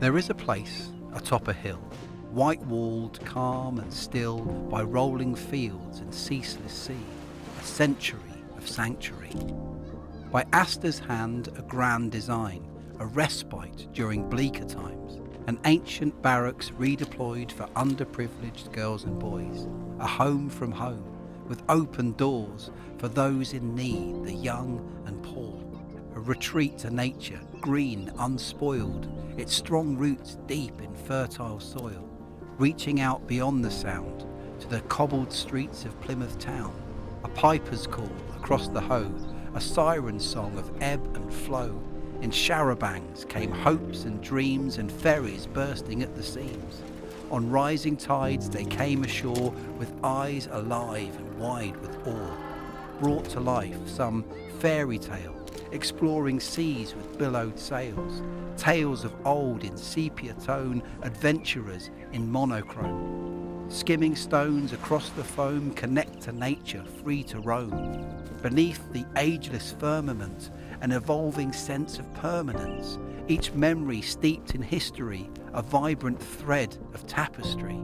There is a place atop a hill, white-walled, calm and still, by rolling fields and ceaseless sea, a century of sanctuary. By Astor's hand, a grand design, a respite during bleaker times, an ancient barracks redeployed for underprivileged girls and boys, a home from home, with open doors for those in need, the young and poor. A retreat to nature, green, unspoiled, its strong roots deep in fertile soil, reaching out beyond the sound to the cobbled streets of Plymouth town. A piper's call across the Hoe, a siren song of ebb and flow. In Charabancs came hopes and dreams and ferries bursting at the seams. On rising tides they came ashore with eyes alive and wide with awe, brought to life some fairy tale, exploring seas with billowed sails, tales of old in sepia tone, adventurers in monochrome. Skimming stones across the foam connect to nature, free to roam. Beneath the ageless firmament, an evolving sense of permanence, each memory steeped in history, a vibrant thread of tapestry.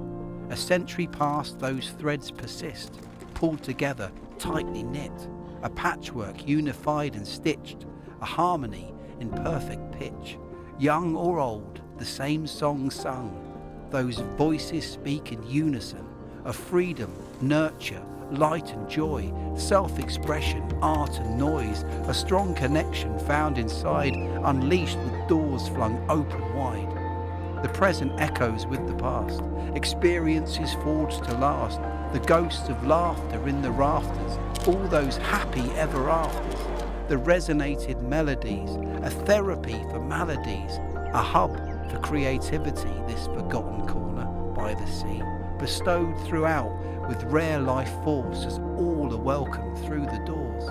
A century past, those threads persist, pulled together, tightly knit, a patchwork unified and stitched, a harmony in perfect pitch. Young or old, the same song sung, those voices speak in unison, of freedom, nurture, light and joy, self-expression, art and noise, a strong connection found inside, unleashed with doors flung open wide. The present echoes with the past, experiences forged to last, the ghosts of laughter in the rafters, all those happy ever afters, the resonated melodies, a therapy for maladies, a hub for creativity, this forgotten corner by the sea, bestowed throughout with rare life force as all are welcome through the doors.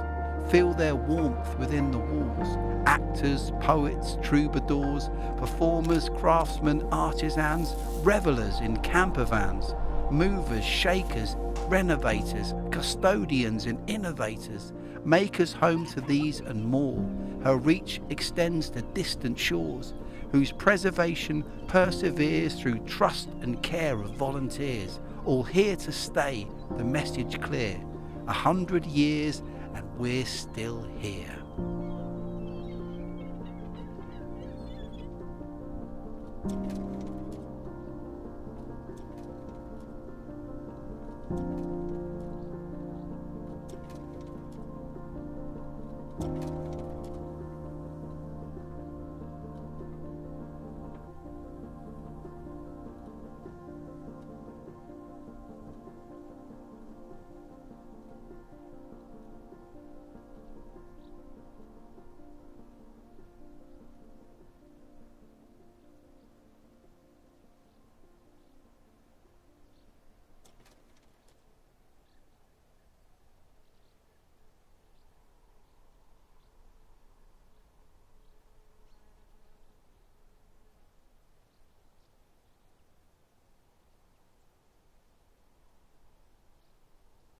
Feel their warmth within the walls, actors, poets, troubadours, performers, craftsmen, artisans, revellers in camper vans, movers, shakers, renovators, custodians and innovators, makers home to these and more. Her reach extends to distant shores, whose preservation perseveres through trust and care of volunteers. All here to stay, the message clear, 100 years and we're still here.